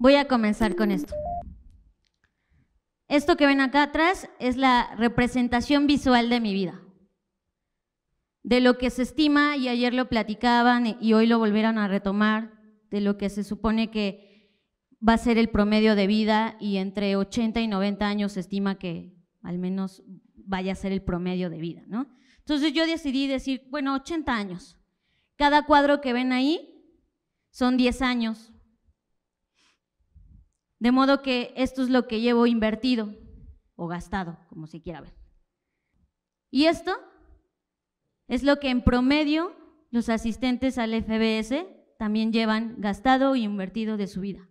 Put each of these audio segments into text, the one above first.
Voy a comenzar con esto. Esto que ven acá atrás es la representación visual de mi vida, de lo que se estima, y ayer lo platicaban y hoy lo volvieron a retomar, de lo que se supone que va a ser el promedio de vida, y entre 80 y 90 años se estima que al menos vaya a ser el promedio de vida, ¿no? Entonces yo decidí decir, bueno, 80 años. Cada cuadro que ven ahí son 10 años. De modo que esto es lo que llevo invertido o gastado, como se quiera ver. Y esto es lo que en promedio los asistentes al FBS también llevan gastado y invertido de su vida.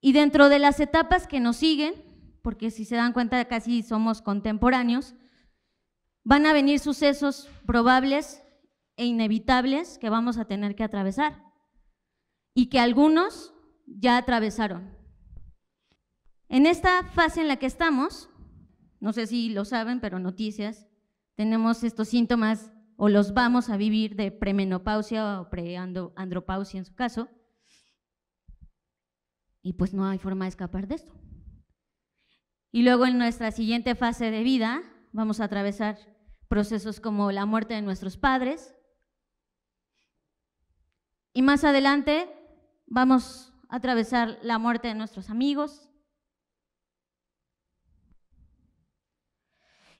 Y dentro de las etapas que nos siguen, porque si se dan cuenta casi somos contemporáneos, van a venir sucesos probables e inevitables que vamos a tener que atravesar y que algunos ya atravesaron. En esta fase en la que estamos, no sé si lo saben, pero noticias, tenemos estos síntomas o los vamos a vivir de premenopausia o preandropausia en su caso, y pues no hay forma de escapar de esto. Y luego en nuestra siguiente fase de vida vamos a atravesar procesos como la muerte de nuestros padres, y más adelante vamos a atravesar la muerte de nuestros amigos.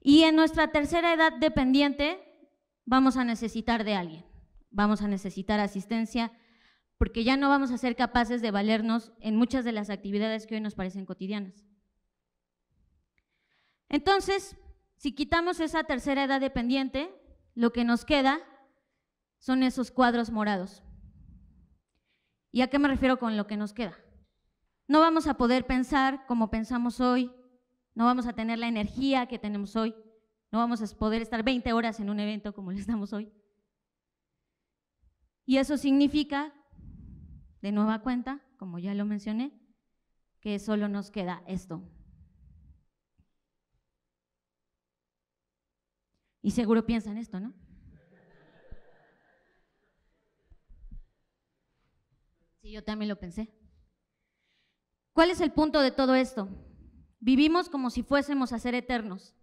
Y en nuestra tercera edad dependiente vamos a necesitar de alguien, vamos a necesitar asistencia, porque ya no vamos a ser capaces de valernos en muchas de las actividades que hoy nos parecen cotidianas. Entonces, si quitamos esa tercera edad dependiente, lo que nos queda son esos cuadros morados. ¿Y a qué me refiero con lo que nos queda? No vamos a poder pensar como pensamos hoy, no vamos a tener la energía que tenemos hoy, no vamos a poder estar 20 horas en un evento como lo estamos hoy. Y eso significa, de nueva cuenta, como ya lo mencioné, que solo nos queda esto. Y seguro piensan esto, ¿no? Sí, yo también lo pensé. ¿Cuál es el punto de todo esto? Vivimos como si fuésemos a ser eternos.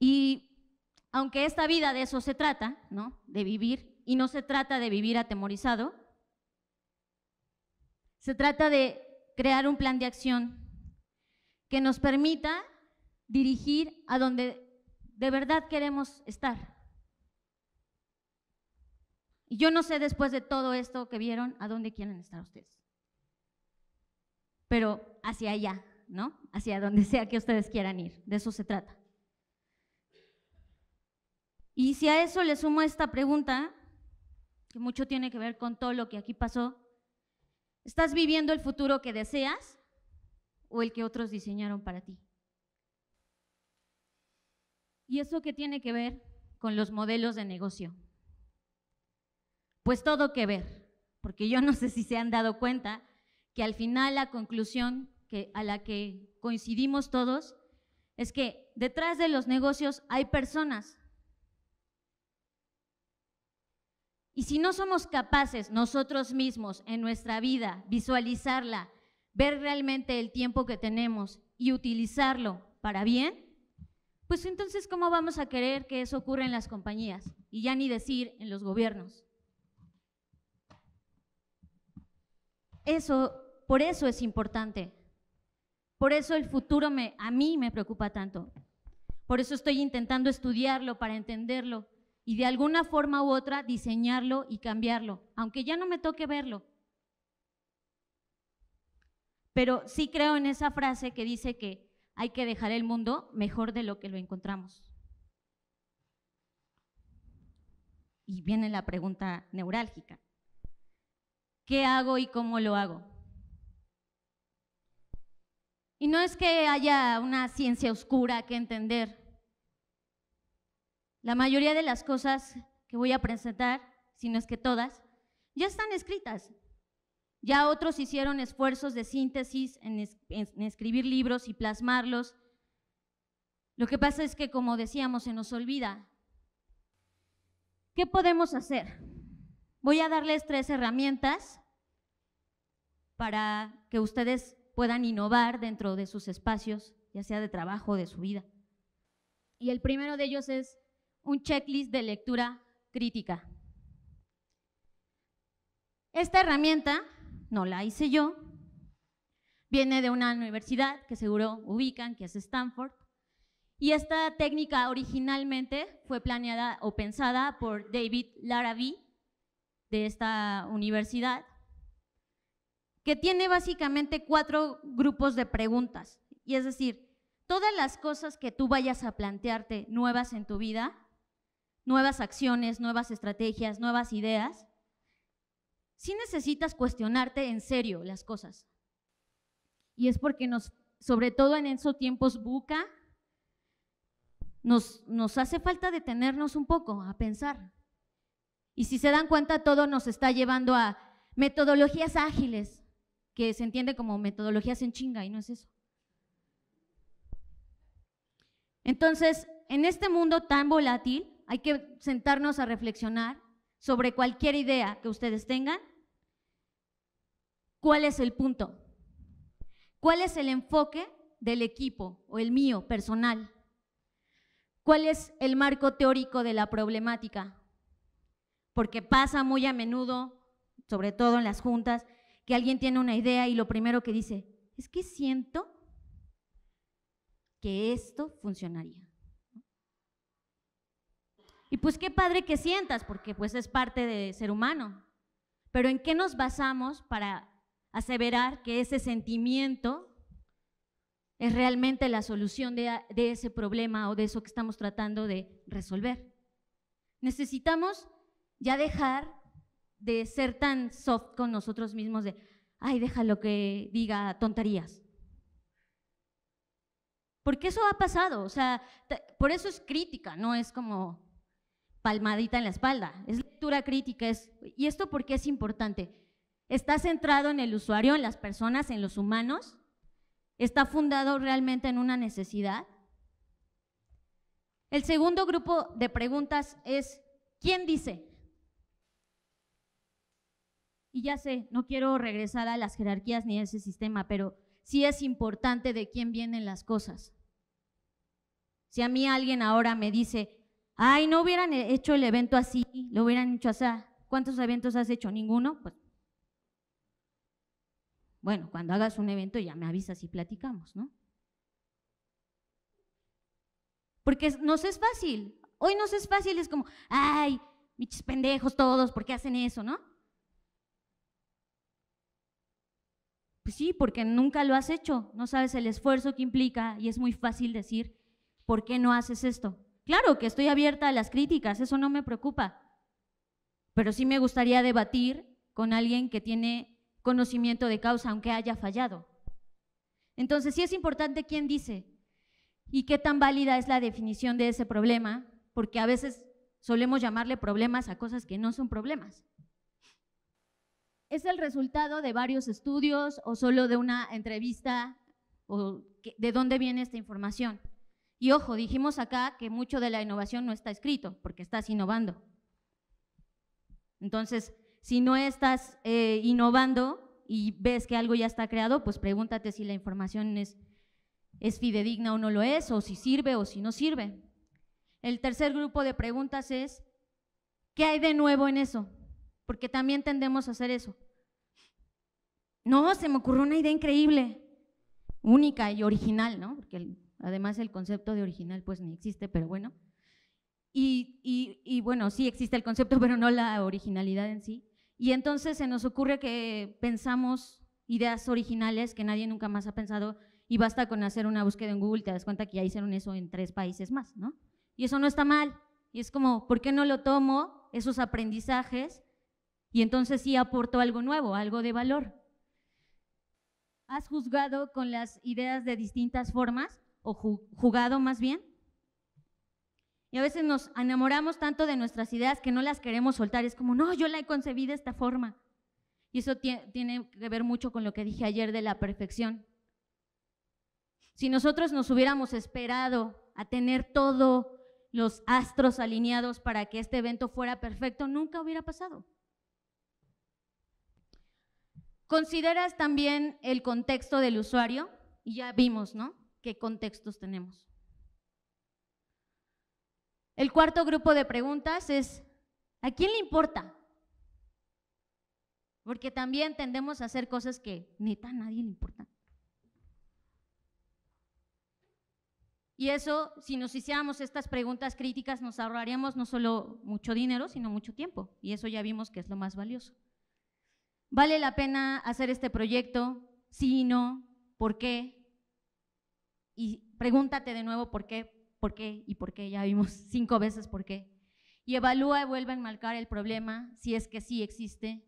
Y aunque esta vida de eso se trata, ¿no? De vivir, y no se trata de vivir atemorizado, se trata de crear un plan de acción que nos permita dirigir a donde de verdad queremos estar. Y yo no sé después de todo esto que vieron a dónde quieren estar ustedes, pero hacia allá, ¿no? Hacia donde sea que ustedes quieran ir, de eso se trata. Y si a eso le sumo esta pregunta, que mucho tiene que ver con todo lo que aquí pasó, ¿estás viviendo el futuro que deseas o el que otros diseñaron para ti? ¿Y eso qué tiene que ver con los modelos de negocio? Pues todo que ver, porque yo no sé si se han dado cuenta que al final la conclusión a la que coincidimos todos es que detrás de los negocios hay personas. Y si no somos capaces nosotros mismos en nuestra vida visualizarla, ver realmente el tiempo que tenemos y utilizarlo para bien, pues entonces ¿cómo vamos a querer que eso ocurra en las compañías? Y ya ni decir en los gobiernos. Eso, por eso es importante, por eso el futuro a mí me preocupa tanto, por eso estoy intentando estudiarlo para entenderlo y de alguna forma u otra diseñarlo y cambiarlo, aunque ya no me toque verlo. Pero sí creo en esa frase que dice que hay que dejar el mundo mejor de lo que lo encontramos. Y viene la pregunta neurálgica. ¿Qué hago y cómo lo hago? Y no es que haya una ciencia oscura que entender. La mayoría de las cosas que voy a presentar, si no es que todas, ya están escritas. Ya otros hicieron esfuerzos de síntesis en escribir libros y plasmarlos. Lo que pasa es que, como decíamos, se nos olvida. ¿Qué podemos hacer? Voy a darles 3 herramientas para que ustedes puedan innovar dentro de sus espacios, ya sea de trabajo o de su vida. Y el primero de ellos es un checklist de lectura crítica. Esta herramienta no la hice yo, viene de una universidad que seguro ubican, que es Stanford, y esta técnica originalmente fue planeada o pensada por David Larrabee de esta universidad, que tiene básicamente 4 grupos de preguntas, y es decir, todas las cosas que tú vayas a plantearte nuevas en tu vida, nuevas acciones, nuevas estrategias, nuevas ideas, sí necesitas cuestionarte en serio las cosas. Y es porque nos, sobre todo en esos tiempos VUCA, nos hace falta detenernos un poco a pensar. Y si se dan cuenta, todo nos está llevando a metodologías ágiles, que se entiende como metodologías en chinga, y no es eso. Entonces, en este mundo tan volátil, hay que sentarnos a reflexionar sobre cualquier idea que ustedes tengan. ¿Cuál es el punto? ¿Cuál es el enfoque del equipo o el mío personal? ¿Cuál es el marco teórico de la problemática? Porque pasa muy a menudo, sobre todo en las juntas, que alguien tiene una idea y lo primero que dice, es que siento que esto funcionaría. Y pues qué padre que sientas, porque pues es parte de ser humano. Pero ¿en qué nos basamos para aseverar que ese sentimiento es realmente la solución de ese problema o de eso que estamos tratando de resolver? Necesitamos ya dejar de ser tan soft con nosotros mismos de, ay, déjalo que diga tonterías. Porque eso ha pasado, o sea, por eso es crítica, no es como palmadita en la espalda, es lectura crítica. ¿Y esto por qué es importante? Está centrado en el usuario, en las personas, en los humanos, está fundado realmente en una necesidad. El segundo grupo de preguntas es, ¿quién dice? Y ya sé, no quiero regresar a las jerarquías ni a ese sistema, pero sí es importante de quién vienen las cosas. Si a mí alguien ahora me dice, ay, no hubieran hecho el evento así, lo hubieran hecho así, ¿cuántos eventos has hecho? ¿Ninguno? Pues, bueno, cuando hagas un evento ya me avisas y platicamos, ¿no? Porque nos es fácil, hoy nos es fácil, es como, ay, michis pendejos todos, ¿por qué hacen eso, no? Pues sí, porque nunca lo has hecho, no sabes el esfuerzo que implica y es muy fácil decir, ¿por qué no haces esto? Claro que estoy abierta a las críticas, eso no me preocupa, pero sí me gustaría debatir con alguien que tiene conocimiento de causa, aunque haya fallado. Entonces sí es importante quién dice y qué tan válida es la definición de ese problema, porque a veces solemos llamarle problemas a cosas que no son problemas. ¿Es el resultado de varios estudios o solo de una entrevista? ¿O de dónde viene esta información? Y ojo, dijimos acá que mucho de la innovación no está escrito, porque estás innovando. Entonces, si no estás innovando y ves que algo ya está creado, pues pregúntate si la información es fidedigna o no lo es, o si sirve o si no sirve. El tercer grupo de preguntas es, ¿qué hay de nuevo en eso? Porque también tendemos a hacer eso. No, se me ocurrió una idea increíble, única y original, ¿no? Porque además el concepto de original pues ni existe, pero bueno. Y bueno, sí existe el concepto, pero no la originalidad en sí. Y entonces se nos ocurre que pensamos ideas originales que nadie nunca más ha pensado y basta con hacer una búsqueda en Google, te das cuenta que ya hicieron eso en 3 países más, ¿no? Y eso no está mal. Y es como, ¿por qué no lo tomo esos aprendizajes? Y entonces sí aportó algo nuevo, algo de valor. ¿Has juzgado con las ideas de distintas formas? O jugado más bien. Y a veces nos enamoramos tanto de nuestras ideas que no las queremos soltar. Es como, no, yo la he concebido de esta forma. Y eso tiene que ver mucho con lo que dije ayer de la perfección. Si nosotros nos hubiéramos esperado a tener todos los astros alineados para que este evento fuera perfecto, nunca hubiera pasado. Consideras también el contexto del usuario, y ya vimos, ¿no?, qué contextos tenemos. El cuarto grupo de preguntas es, ¿a quién le importa? Porque también tendemos a hacer cosas que neta a nadie le importan. Y eso, si nos hiciéramos estas preguntas críticas, nos ahorraríamos no solo mucho dinero, sino mucho tiempo. Y eso ya vimos que es lo más valioso. ¿Vale la pena hacer este proyecto? Sí, no, ¿por qué? Y pregúntate de nuevo por qué y por qué. Ya vimos 5 veces por qué. Y evalúa y vuelve a enmarcar el problema, si es que sí existe,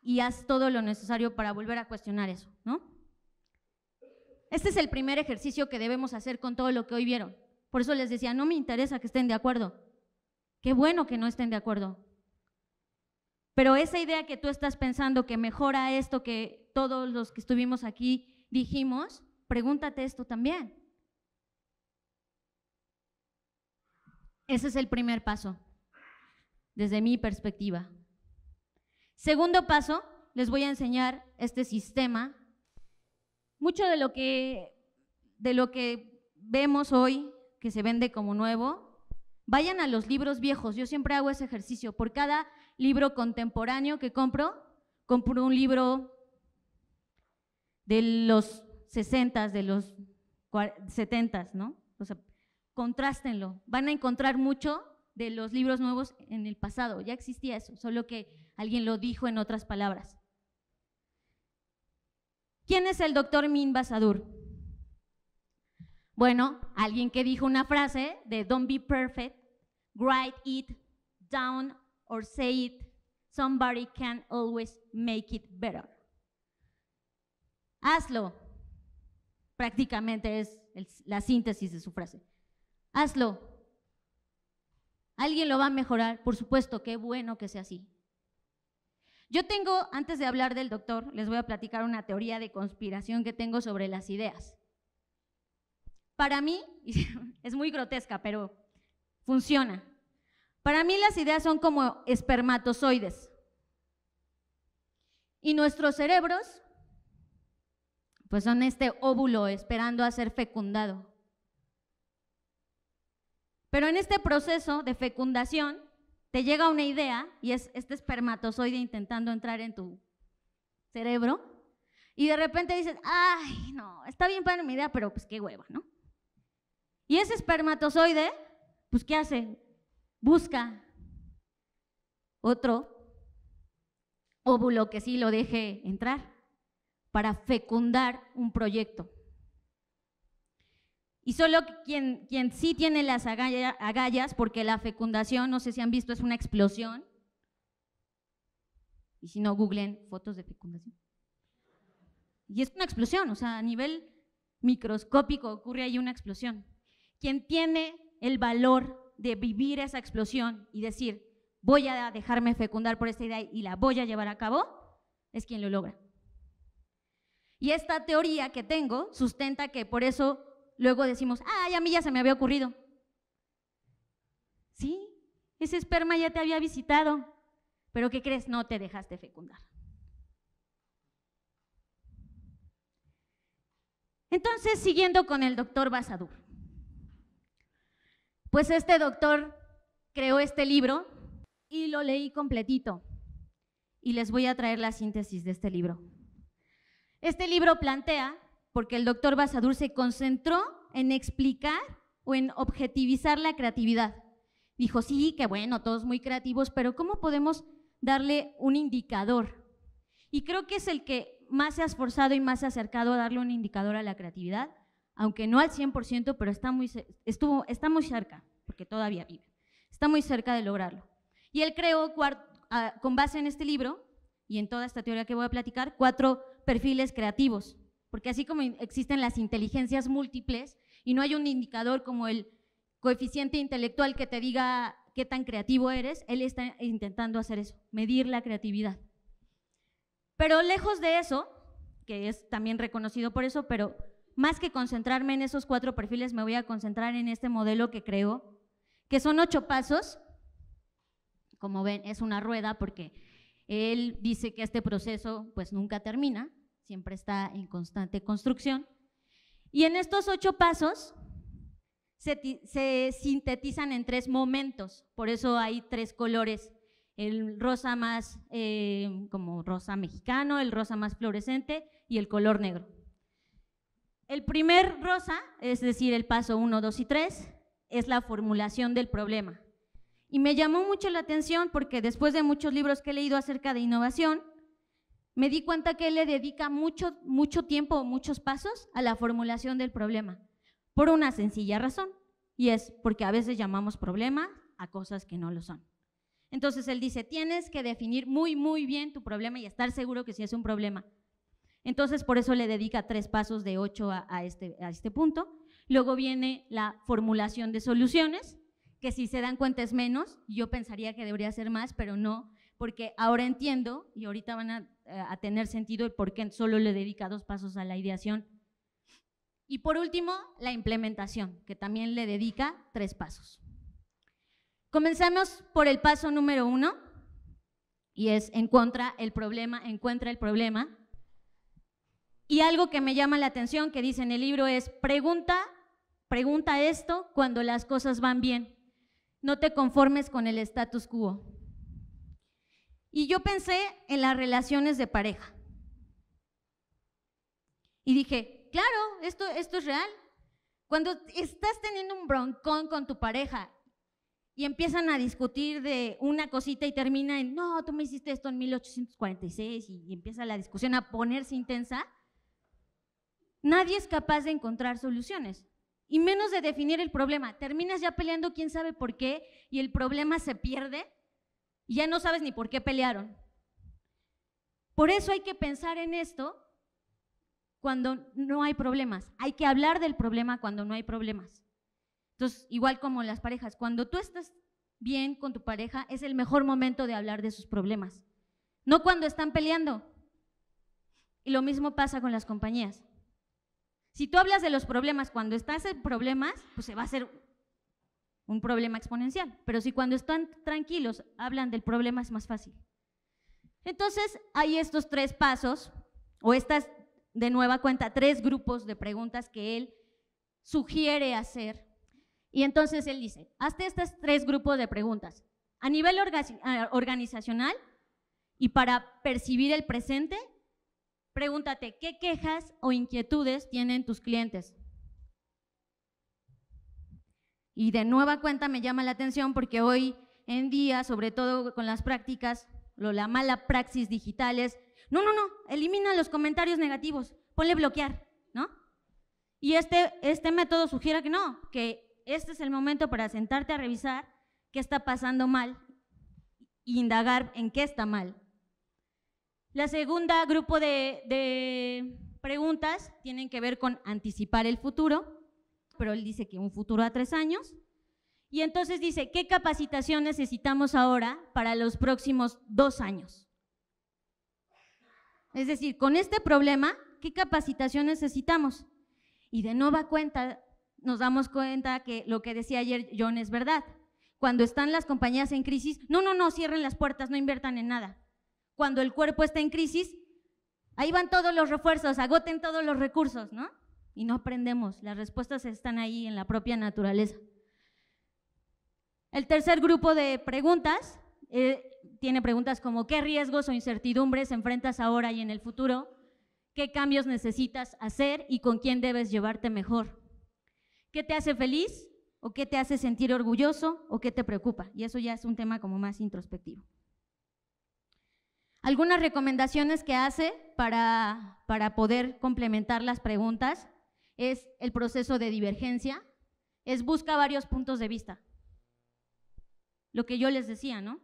y haz todo lo necesario para volver a cuestionar eso, ¿no? Este es el primer ejercicio que debemos hacer con todo lo que hoy vieron. Por eso les decía, no me interesa que estén de acuerdo. Qué bueno que no estén de acuerdo. Pero esa idea que tú estás pensando que mejora esto que todos los que estuvimos aquí dijimos, pregúntate esto también. Ese es el primer paso, desde mi perspectiva. Segundo paso, les voy a enseñar este sistema. Mucho de lo que vemos hoy, que se vende como nuevo, vayan a los libros viejos. Yo siempre hago ese ejercicio. Por cada libro contemporáneo que compro, compro un libro de los 60s, de los 70s, ¿no? O sea, contrástenlo. Van a encontrar mucho de los libros nuevos en el pasado. Ya existía eso, solo que alguien lo dijo en otras palabras. ¿Quién es el doctor Min Basadur? Bueno, alguien que dijo una frase de "Don't be perfect, write it down or say it, somebody can always make it better". Hazlo. Prácticamente es la síntesis de su frase. Hazlo. Alguien lo va a mejorar, por supuesto, qué bueno que sea así. Yo tengo, antes de hablar del doctor, les voy a platicar una teoría de conspiración que tengo sobre las ideas. Para mí, es muy grotesca, pero funciona. Para mí las ideas son como espermatozoides. Y nuestros cerebros, pues son este óvulo esperando a ser fecundado. Pero en este proceso de fecundación, te llega una idea y es este espermatozoide intentando entrar en tu cerebro y de repente dices, ay, no, está bien para mi idea, pero pues qué hueva, ¿no? Y ese espermatozoide, pues ¿qué hace? Busca otro óvulo que sí lo deje entrar para fecundar un proyecto. Y solo quien sí tiene las agallas, porque la fecundación, no sé si han visto, es una explosión. Y si no, googlen fotos de fecundación. Y es una explosión, o sea, a nivel microscópico ocurre ahí una explosión. Quien tiene el valor de vivir esa explosión y decir, voy a dejarme fecundar por esta idea y la voy a llevar a cabo, es quien lo logra. Y esta teoría que tengo sustenta que por eso luego decimos, ay, a mí ya se me había ocurrido. Sí, ese esperma ya te había visitado, pero ¿qué crees? No te dejaste fecundar. Entonces, siguiendo con el doctor Basadur. Pues este doctor creó este libro y lo leí completito. Y les voy a traer la síntesis de este libro. Este libro plantea, porque el doctor Basadur se concentró en explicar o en objetivizar la creatividad. Dijo, sí, que bueno, todos muy creativos, pero ¿cómo podemos darle un indicador? Y creo que es el que más se ha esforzado y más se ha acercado a darle un indicador a la creatividad, aunque no al 100%, pero está muy cerca, porque todavía vive, está muy cerca de lograrlo. Y él creó, con base en este libro y en toda esta teoría que voy a platicar, 4 perfiles creativos. Porque así como existen las inteligencias múltiples y no hay un indicador como el coeficiente intelectual que te diga qué tan creativo eres, él está intentando hacer eso, medir la creatividad. Pero lejos de eso, que es también reconocido por eso, pero más que concentrarme en esos 4 perfiles, me voy a concentrar en este modelo que creo, que son 8 pasos. Como ven, es una rueda porque Él dice que este proceso pues nunca termina, siempre está en constante construcción. Y en estos 8 pasos se sintetizan en 3 momentos, por eso hay 3 colores, el rosa más como rosa mexicano, el rosa más fluorescente y el color negro. El primer rosa, es decir, el paso 1, 2 y 3, es la formulación del problema. Y me llamó mucho la atención porque después de muchos libros que he leído acerca de innovación, me di cuenta que él le dedica mucho tiempo, muchos pasos a la formulación del problema, por una sencilla razón, y es porque a veces llamamos problema a cosas que no lo son. Entonces él dice, tienes que definir muy bien tu problema y estar seguro que sí es un problema. Entonces por eso le dedica 3 pasos de 8 a este punto. Luego viene la formulación de soluciones, que si se dan cuenta es menos, yo pensaría que debería ser más, pero no, porque ahora entiendo, y ahorita van a tener sentido el por qué solo le dedica 2 pasos a la ideación. Y por último, la implementación, que también le dedica 3 pasos. Comenzamos por el paso número 1, y es encuentra el problema. Y algo que me llama la atención que dice en el libro es, pregunta esto cuando las cosas van bien, no te conformes con el status quo. Y yo pensé en las relaciones de pareja. Y dije, claro, esto es real. Cuando estás teniendo un broncón con tu pareja y empiezan a discutir de una cosita y termina en, no, tú me hiciste esto en 1846 y empieza la discusión a ponerse intensa, nadie es capaz de encontrar soluciones, y menos de definir el problema. Terminas ya peleando quién sabe por qué y el problema se pierde y ya no sabes ni por qué pelearon. Por eso hay que pensar en esto cuando no hay problemas. Hay que hablar del problema cuando no hay problemas. Entonces, igual como las parejas, cuando tú estás bien con tu pareja es el mejor momento de hablar de sus problemas, no cuando están peleando. Y lo mismo pasa con las compañías. Si tú hablas de los problemas cuando estás en problemas, pues se va a hacer un problema exponencial. Pero si cuando están tranquilos hablan del problema, es más fácil. Entonces, hay estos 3 pasos, o estas, de nueva cuenta, 3 grupos de preguntas que él sugiere hacer. Y entonces él dice, hazte estos 3 grupos de preguntas. A nivel organizacional y para percibir el presente, pregúntate, ¿qué quejas o inquietudes tienen tus clientes? Y de nueva cuenta me llama la atención porque hoy en día, sobre todo con las prácticas, la mala praxis digital es, no, elimina los comentarios negativos, ponle bloquear, ¿no? Y este método sugiere que no, que este es el momento para sentarte a revisar qué está pasando mal e indagar en qué está mal. La segunda grupo de preguntas tienen que ver con anticipar el futuro, pero él dice que un futuro a 3 años. Y entonces dice, ¿qué capacitación necesitamos ahora para los próximos 2 años? Es decir, con este problema, ¿qué capacitación necesitamos? Y de nueva cuenta nos damos cuenta que lo que decía ayer John es verdad. Cuando están las compañías en crisis, no, cierren las puertas, no inviertan en nada. Cuando el cuerpo está en crisis, ahí van todos los refuerzos, agoten todos los recursos, ¿no? Y no aprendemos, las respuestas están ahí en la propia naturaleza. El tercer grupo de preguntas tiene preguntas como ¿qué riesgos o incertidumbres enfrentas ahora y en el futuro? ¿Qué cambios necesitas hacer y con quién debes llevarte mejor? ¿Qué te hace feliz o qué te hace sentir orgulloso o qué te preocupa? Y eso ya es un tema como más introspectivo. Algunas recomendaciones que hace para poder complementar las preguntas es el proceso de divergencia, es busca varios puntos de vista. Lo que yo les decía, ¿no?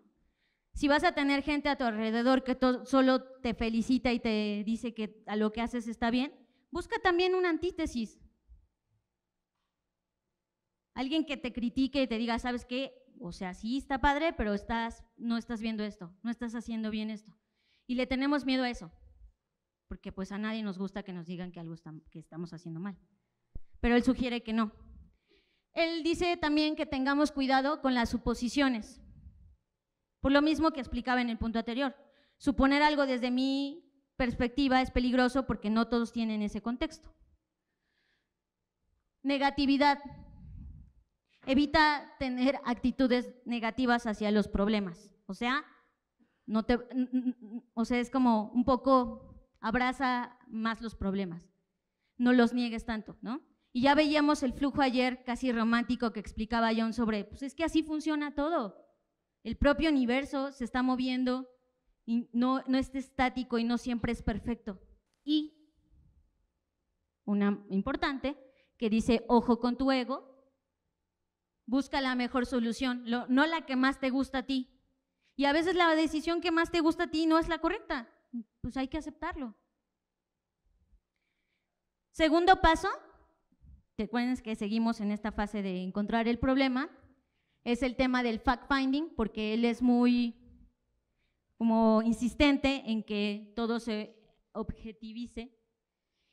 Si vas a tener gente a tu alrededor que solo te felicita y te dice que a lo que haces está bien, busca también una antítesis. Alguien que te critique y te diga, ¿sabes qué? O sea, sí está padre, pero no estás viendo esto, no estás haciendo bien esto. Y le tenemos miedo a eso, porque pues a nadie nos gusta que nos digan que algo que estamos haciendo mal. Pero él sugiere que no. Él dice también que tengamos cuidado con las suposiciones, por lo mismo que explicaba en el punto anterior. Suponer algo desde mi perspectiva es peligroso porque no todos tienen ese contexto. Negatividad. Evita tener actitudes negativas hacia los problemas. O sea, es como un poco abraza más los problemas. No los niegues tanto, ¿no? Y ya veíamos el flujo ayer casi romántico que explicaba John sobre, pues es que así funciona todo. El propio universo se está moviendo y no es estático y no siempre es perfecto. Y una importante que dice, ojo con tu ego, busca la mejor solución, no la que más te gusta a ti. Y a veces la decisión que más te gusta a ti no es la correcta, pues hay que aceptarlo. Segundo paso, recuerden que seguimos en esta fase de encontrar el problema, es el tema del fact-finding, porque él es muy como insistente en que todo se objetivice.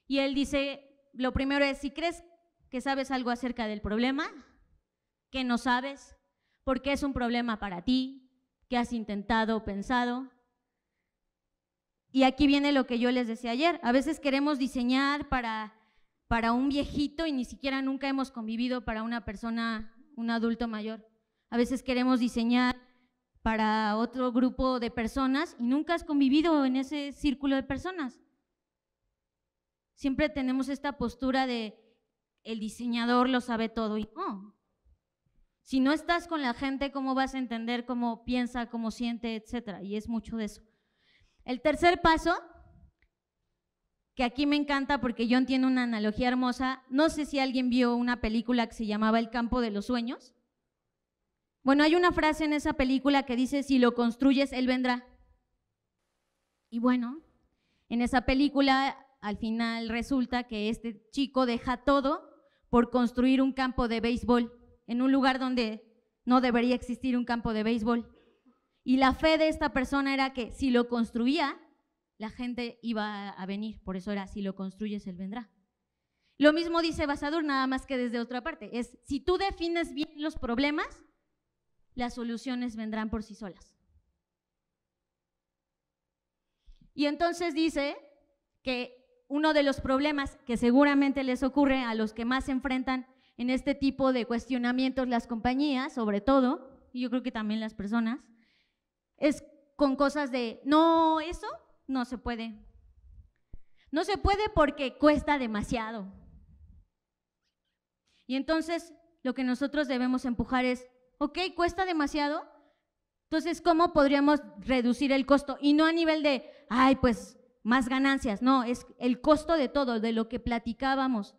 Y él dice, lo primero es, si crees que sabes algo acerca del problema, que no sabes, por qué es un problema para ti, qué has intentado o pensado. Y aquí viene lo que yo les decía ayer, a veces queremos diseñar para un viejito y ni siquiera nunca hemos convivido para una persona, un adulto mayor. A veces queremos diseñar para otro grupo de personas y nunca has convivido en ese círculo de personas. Siempre tenemos esta postura de el diseñador lo sabe todo y no. Si no estás con la gente, ¿cómo vas a entender cómo piensa, cómo siente, etcétera? Y es mucho de eso. El tercer paso, que aquí me encanta porque John tiene una analogía hermosa. No sé si alguien vio una película que se llamaba El campo de los sueños. Bueno, hay una frase en esa película que dice, si lo construyes, él vendrá. Y bueno, en esa película al final resulta que este chico deja todo por construir un campo de béisbol en un lugar donde no debería existir un campo de béisbol. Y la fe de esta persona era que si lo construía, la gente iba a venir, por eso era, si lo construyes, él vendrá. Lo mismo dice Basadur, nada más que desde otra parte, es si tú defines bien los problemas, las soluciones vendrán por sí solas. Y entonces dice que uno de los problemas que seguramente les ocurre a los que más se enfrentan en este tipo de cuestionamientos las compañías, sobre todo, y yo creo que también las personas, es con cosas de, no, eso no se puede. No se puede porque cuesta demasiado. Y entonces lo que nosotros debemos empujar es, ok, cuesta demasiado, entonces ¿cómo podríamos reducir el costo? Y no a nivel de, ay, pues más ganancias, no, es el costo de todo, de lo que platicábamos,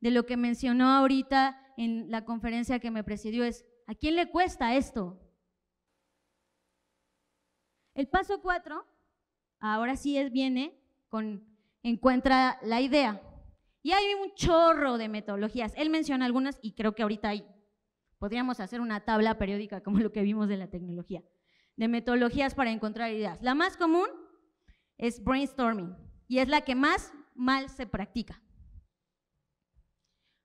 de lo que mencionó ahorita en la conferencia que me presidió es, ¿a quién le cuesta esto? El paso 4, ahora sí viene con encuentra la idea. Y hay un chorro de metodologías, él menciona algunas y creo que ahorita hay, podríamos hacer una tabla periódica como lo que vimos de la tecnología, de metodologías para encontrar ideas. La más común es brainstorming y es la que más mal se practica.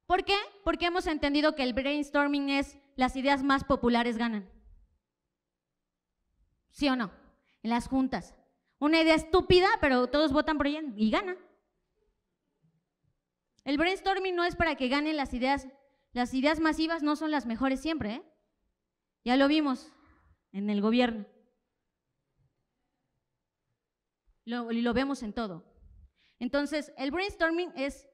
¿Por qué? Porque hemos entendido que el brainstorming es las ideas más populares ganan. ¿Sí o no? En las juntas. Una idea estúpida, pero todos votan por ella y gana. El brainstorming no es para que ganen las ideas. Las ideas masivas no son las mejores siempre, ¿eh? Ya lo vimos en el gobierno. Lo vemos en todo. Entonces, el brainstorming es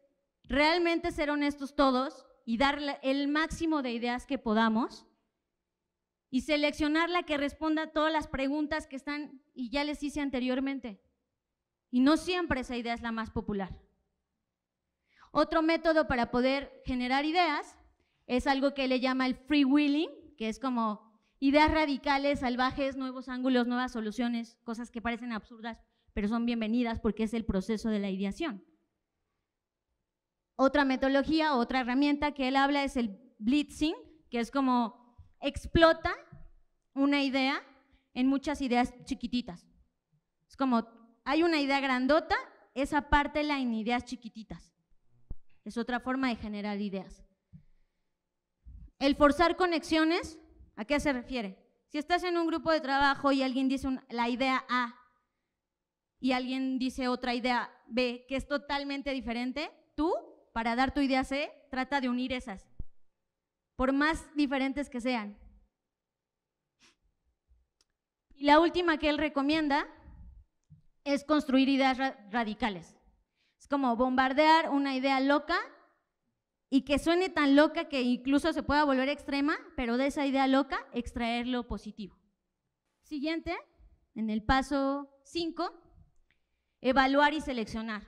realmente ser honestos todos y darle el máximo de ideas que podamos y seleccionar la que responda a todas las preguntas que están y ya les hice anteriormente. Y no siempre esa idea es la más popular. Otro método para poder generar ideas es algo que le llama el freewheeling, que es como ideas radicales, salvajes, nuevos ángulos, nuevas soluciones, cosas que parecen absurdas, pero son bienvenidas porque es el proceso de la ideación. Otra metodología, otra herramienta que él habla es el blitzing, que es como explota una idea en muchas ideas chiquititas. Es como, hay una idea grandota, esa parte la en ideas chiquititas. Es otra forma de generar ideas. El forzar conexiones, ¿a qué se refiere? Si estás en un grupo de trabajo y alguien dice la idea A, y alguien dice otra idea B que es totalmente diferente, tú, para dar tu idea C, trata de unir esas, por más diferentes que sean. Y la última que él recomienda es construir ideas radicales. Es como bombardear una idea loca y que suene tan loca que incluso se pueda volver extrema, pero de esa idea loca extraer lo positivo. Siguiente, en el paso 5, evaluar y seleccionar.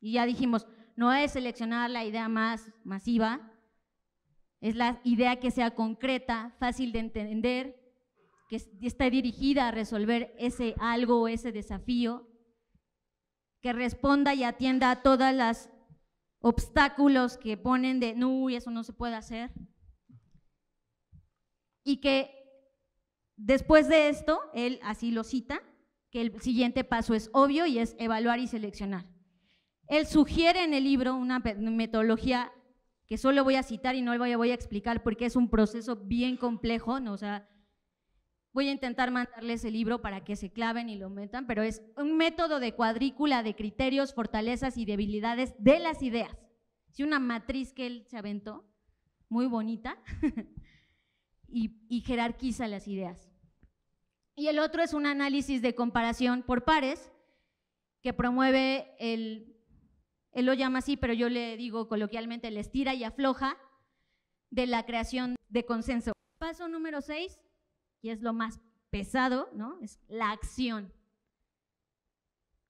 Y ya dijimos, no es seleccionar la idea más masiva, es la idea que sea concreta, fácil de entender, que esté dirigida a resolver ese algo o ese desafío, que responda y atienda a todas las obstáculos que ponen de, no, eso no se puede hacer. Y que después de esto, él así lo cita, que el siguiente paso es obvio y es evaluar y seleccionar. Él sugiere en el libro una metodología que solo voy a citar y no voy a explicar porque es un proceso bien complejo, ¿no? O sea, voy a intentar mandarles el libro para que se claven y lo metan, pero es un método de cuadrícula de criterios, fortalezas y debilidades de las ideas. Sí, una matriz que él se aventó, muy bonita, y jerarquiza las ideas. Y el otro es un análisis de comparación por pares que promueve el, él lo llama así, pero yo le digo coloquialmente, el estira y afloja de la creación de consenso. Paso número 6. Y es lo más pesado, ¿no? Es la acción.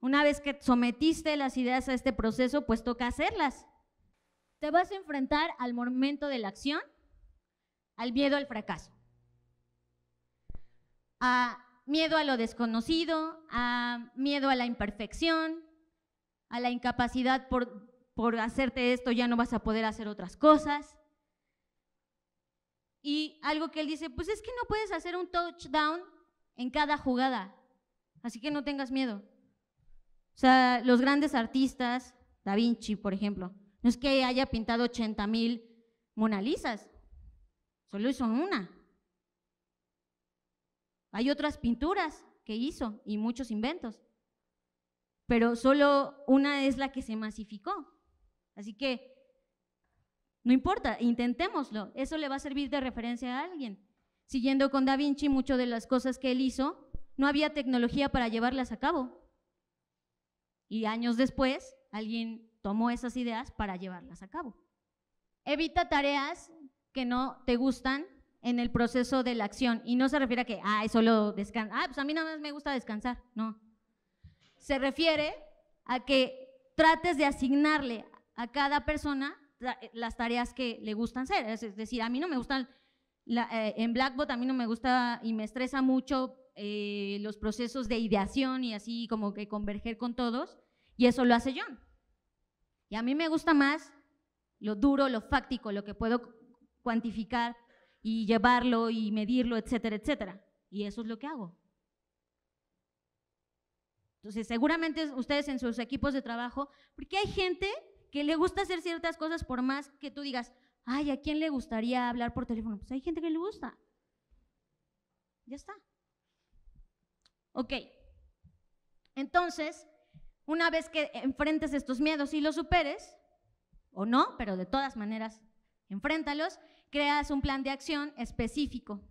Una vez que sometiste las ideas a este proceso, pues toca hacerlas. Te vas a enfrentar al momento de la acción, al miedo al fracaso, a miedo a lo desconocido, a miedo a la imperfección, a la incapacidad por hacerte esto ya no vas a poder hacer otras cosas. Y algo que él dice, pues es que no puedes hacer un touchdown en cada jugada, así que no tengas miedo. O sea, los grandes artistas, Da Vinci, por ejemplo, no es que haya pintado 80,000 Mona Lisas, solo hizo una. Hay otras pinturas que hizo y muchos inventos, pero solo una es la que se masificó, así que no importa, intentémoslo, eso le va a servir de referencia a alguien. Siguiendo con Da Vinci, muchas de las cosas que él hizo, no había tecnología para llevarlas a cabo. Y años después, alguien tomó esas ideas para llevarlas a cabo. Evita tareas que no te gustan en el proceso de la acción. Y no se refiere a que, ay, solo descansa. Ah, pues a mí nada más me gusta descansar. No. Se refiere a que trates de asignarle a cada persona las tareas que le gustan hacer, es decir, a mí no me gustan, en Blackboard a mí no me gusta y me estresa mucho los procesos de ideación y así como que converger con todos, y eso lo hace John. Y a mí me gusta más lo duro, lo fáctico, lo que puedo cuantificar y llevarlo y medirlo, etcétera, etcétera, y eso es lo que hago. Entonces, seguramente ustedes en sus equipos de trabajo, porque hay gente que le gusta hacer ciertas cosas por más que tú digas, ay, ¿a quién le gustaría hablar por teléfono? Pues hay gente que le gusta. Ya está. Ok. Entonces, una vez que enfrentes estos miedos y los superes, o no, pero de todas maneras, enfréntalos, creas un plan de acción específico.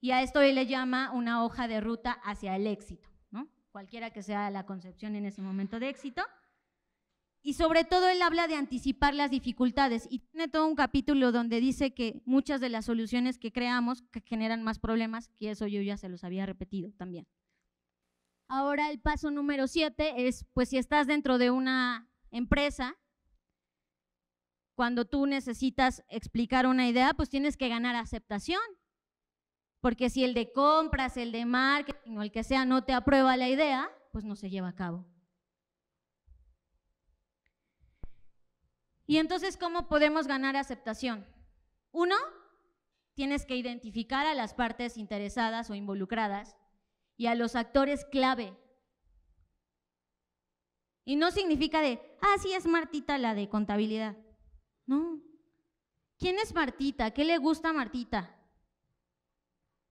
Y a esto él le llama una hoja de ruta hacia el éxito, ¿no? Cualquiera que sea la concepción en ese momento de éxito. Y sobre todo él habla de anticipar las dificultades y tiene todo un capítulo donde dice que muchas de las soluciones que creamos que generan más problemas, que eso yo ya se los había repetido también. Ahora el paso número 7 es, pues si estás dentro de una empresa, cuando tú necesitas explicar una idea, pues tienes que ganar aceptación, porque si el de compras, el de marketing o el que sea no te aprueba la idea, pues no se lleva a cabo. Y entonces, ¿cómo podemos ganar aceptación? Uno, tienes que identificar a las partes interesadas o involucradas y a los actores clave. Y no significa de, ah, sí es Martita la de contabilidad. No. ¿Quién es Martita? ¿Qué le gusta a Martita?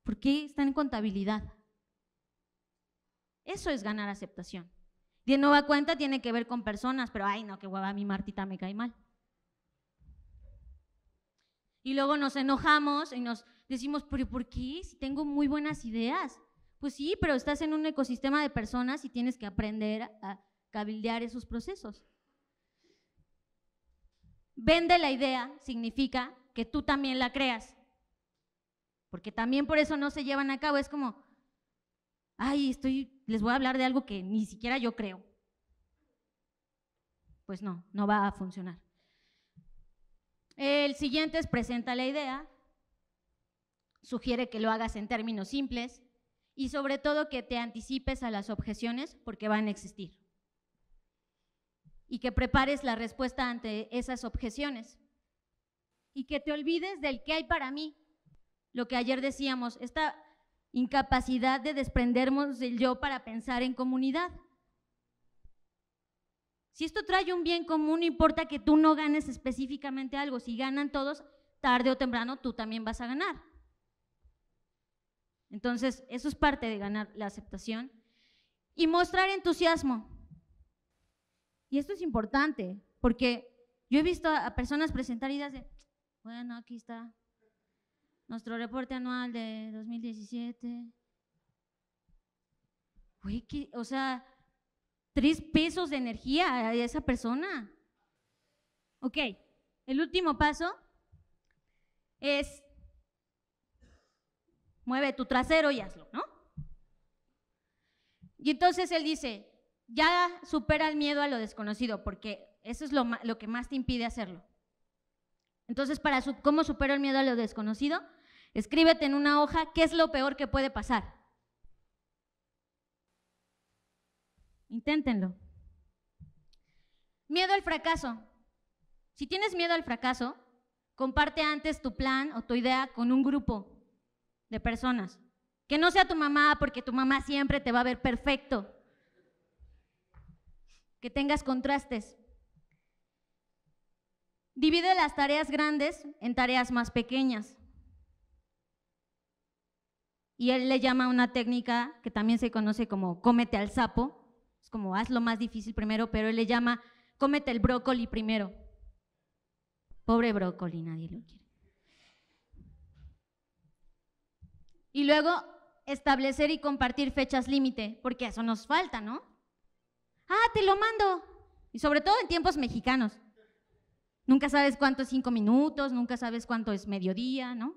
¿Por qué está en contabilidad? Eso es ganar aceptación. De nueva cuenta tiene que ver con personas, pero ay no, qué hueva, mi Martita me cae mal. Y luego nos enojamos y nos decimos, pero ¿por qué? Si tengo muy buenas ideas. Pues sí, pero estás en un ecosistema de personas y tienes que aprender a cabildear esos procesos. Vende la idea significa que tú también la creas, porque también por eso no se llevan a cabo. Es como, ay, les voy a hablar de algo que ni siquiera yo creo. Pues no, no va a funcionar. El siguiente es presenta la idea, sugiere que lo hagas en términos simples y sobre todo que te anticipes a las objeciones porque van a existir y que prepares la respuesta ante esas objeciones y que te olvides del que hay para mí, lo que ayer decíamos, esta incapacidad de desprendernos del yo para pensar en comunidad. Si esto trae un bien común, no importa que tú no ganes específicamente algo, si ganan todos, tarde o temprano tú también vas a ganar. Entonces, eso es parte de ganar la aceptación. Y mostrar entusiasmo. Y esto es importante, porque yo he visto a personas presentar ideas de, bueno, aquí está nuestro reporte anual de 2017. Uy, o sea… 3 pesos de energía a esa persona. Ok, el último paso es mueve tu trasero y hazlo, ¿no? Y entonces él dice, ya supera el miedo a lo desconocido, porque eso es lo que más te impide hacerlo. Entonces, para ¿cómo supero el miedo a lo desconocido? Escríbete en una hoja qué es lo peor que puede pasar. Inténtenlo. Miedo al fracaso. Si tienes miedo al fracaso, comparte antes tu plan o tu idea con un grupo de personas. Que no sea tu mamá, porque tu mamá siempre te va a ver perfecto. Que tengas contrastes. Divide las tareas grandes en tareas más pequeñas. Y él le llama una técnica que también se conoce como cómete al sapo. Es como hazlo más difícil primero, pero él le llama cómete el brócoli primero. Pobre brócoli, nadie lo quiere. Y luego establecer y compartir fechas límite, porque eso nos falta, ¿no? Ah, te lo mando. Y sobre todo en tiempos mexicanos. Nunca sabes cuánto es 5 minutos, nunca sabes cuánto es mediodía, ¿no?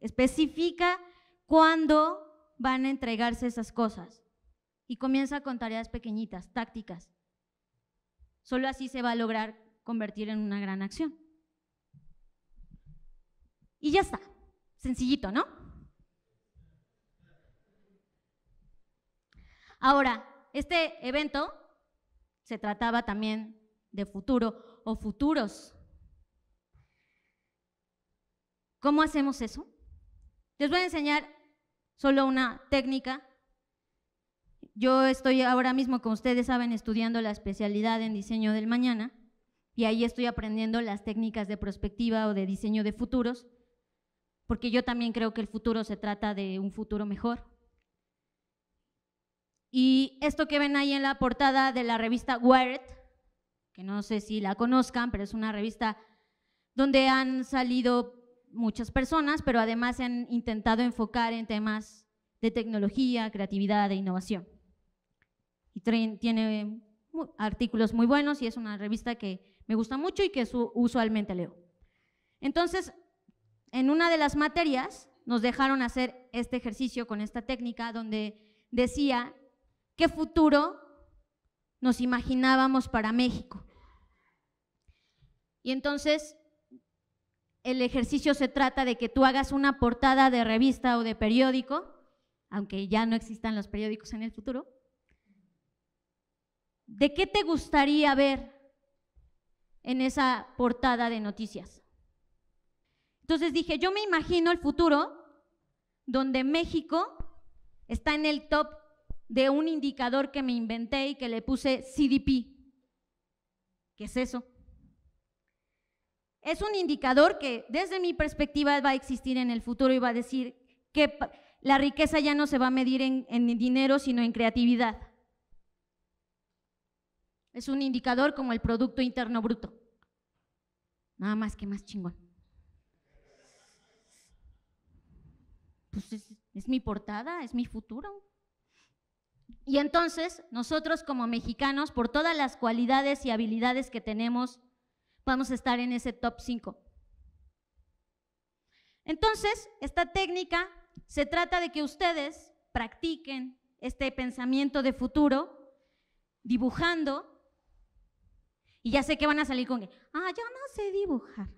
Especifica cuándo van a entregarse esas cosas. Y comienza con tareas pequeñitas, tácticas. Solo así se va a lograr convertir en una gran acción. Y ya está. Sencillito, ¿no? Ahora, este evento se trataba también de futuro o futuros. ¿Cómo hacemos eso? Les voy a enseñar solo una técnica. Yo estoy ahora mismo, como ustedes saben, estudiando la especialidad en diseño del mañana y ahí estoy aprendiendo las técnicas de prospectiva o de diseño de futuros, porque yo también creo que el futuro se trata de un futuro mejor. Y esto que ven ahí en la portada de la revista Wired, que no sé si la conozcan, pero es una revista donde han salido muchas personas, pero además se han intentado enfocar en temas de tecnología, creatividad e innovación. Y tiene artículos muy buenos y es una revista que me gusta mucho y que usualmente leo. Entonces, en una de las materias nos dejaron hacer este ejercicio con esta técnica donde decía qué futuro nos imaginábamos para México. Y entonces, el ejercicio se trata de que tú hagas una portada de revista o de periódico, aunque ya no existan los periódicos en el futuro. ¿De qué te gustaría ver en esa portada de noticias? Entonces dije, yo me imagino el futuro donde México está en el top de un indicador que me inventé y que le puse CDP. ¿Qué es eso? Es un indicador que desde mi perspectiva va a existir en el futuro y va a decir que… la riqueza ya no se va a medir en dinero, sino en creatividad. Es un indicador como el Producto Interno Bruto. Nada más que más chingón. Pues es mi portada, es mi futuro. Y entonces, nosotros como mexicanos, por todas las cualidades y habilidades que tenemos, vamos a estar en ese top 5. Entonces, esta técnica se trata de que ustedes practiquen este pensamiento de futuro, dibujando, y ya sé que van a salir con que, yo no sé dibujar.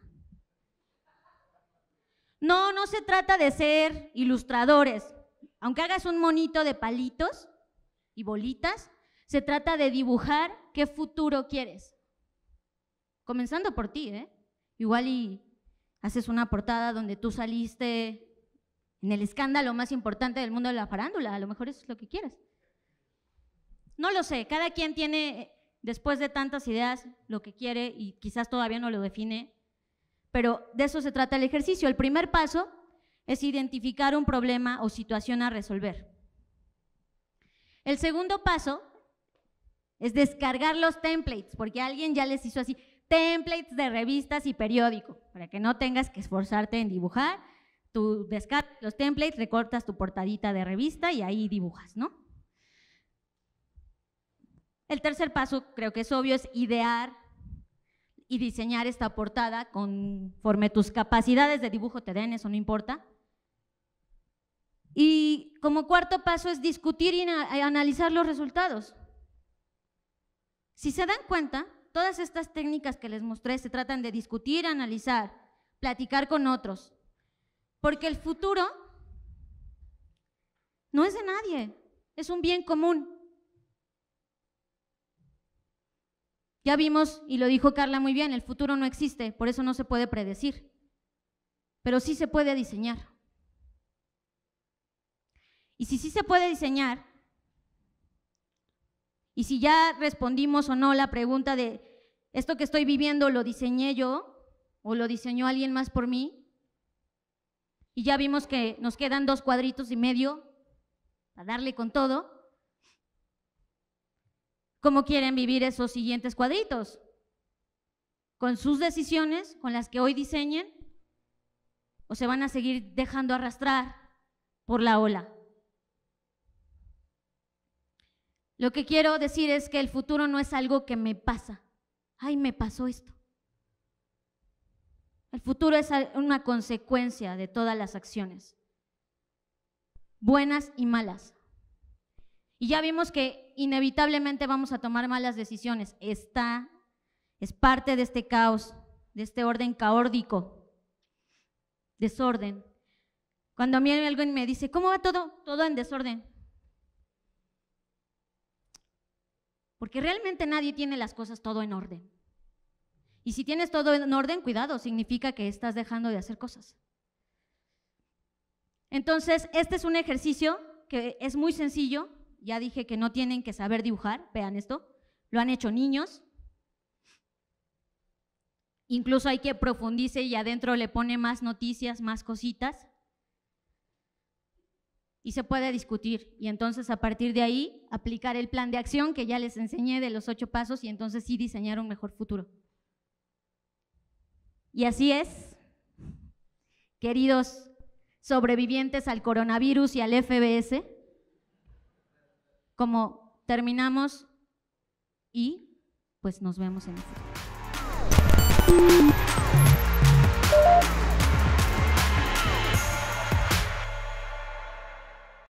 No, no se trata de ser ilustradores. Aunque hagas un monito de palitos y bolitas, se trata de dibujar qué futuro quieres. Comenzando por ti, ¿eh? Igual y haces una portada donde tú saliste en el escándalo más importante del mundo de la farándula, a lo mejor eso es lo que quieres. No lo sé, cada quien tiene, después de tantas ideas, lo que quiere y quizás todavía no lo define, pero de eso se trata el ejercicio. El primer paso es identificar un problema o situación a resolver. El segundo paso es descargar los templates, porque alguien ya les hizo así, templates de revistas y periódico, para que no tengas que esforzarte en dibujar, tú descargas los templates, recortas tu portadita de revista y ahí dibujas, ¿no? El tercer paso, creo que es obvio, es idear y diseñar esta portada conforme tus capacidades de dibujo te den, eso no importa. Y como cuarto paso es discutir y analizar los resultados. Si se dan cuenta, todas estas técnicas que les mostré se tratan de discutir, analizar, platicar con otros, porque el futuro no es de nadie, es un bien común. Ya vimos, y lo dijo Carla muy bien, el futuro no existe, por eso no se puede predecir, pero sí se puede diseñar. Y si sí se puede diseñar, y si ya respondimos o no la pregunta de esto que estoy viviendo, ¿lo diseñé yo o lo diseñó alguien más por mí? Y ya vimos que nos quedan 2 cuadritos y medio para darle con todo. ¿Cómo quieren vivir esos siguientes cuadritos? ¿Con sus decisiones, con las que hoy diseñen? ¿O se van a seguir dejando arrastrar por la ola? Lo que quiero decir es que el futuro no es algo que me pasa. Ay, me pasó esto. El futuro es una consecuencia de todas las acciones, buenas y malas. Y ya vimos que inevitablemente vamos a tomar malas decisiones. Es parte de este caos, de este orden caótico, desorden. Cuando a mí alguien me dice, ¿cómo va todo? Todo en desorden. Porque realmente nadie tiene las cosas todo en orden. Y si tienes todo en orden, cuidado, significa que estás dejando de hacer cosas. Entonces, este es un ejercicio que es muy sencillo. Ya dije que no tienen que saber dibujar, vean esto, lo han hecho niños. Incluso hay que profundice y adentro le pone más noticias, más cositas. Y se puede discutir. Y entonces a partir de ahí, aplicar el plan de acción que ya les enseñé de los 8 pasos y entonces sí diseñar un mejor futuro. Y así es, queridos sobrevivientes al coronavirus y al FBS, como terminamos y pues nos vemos en el futuro.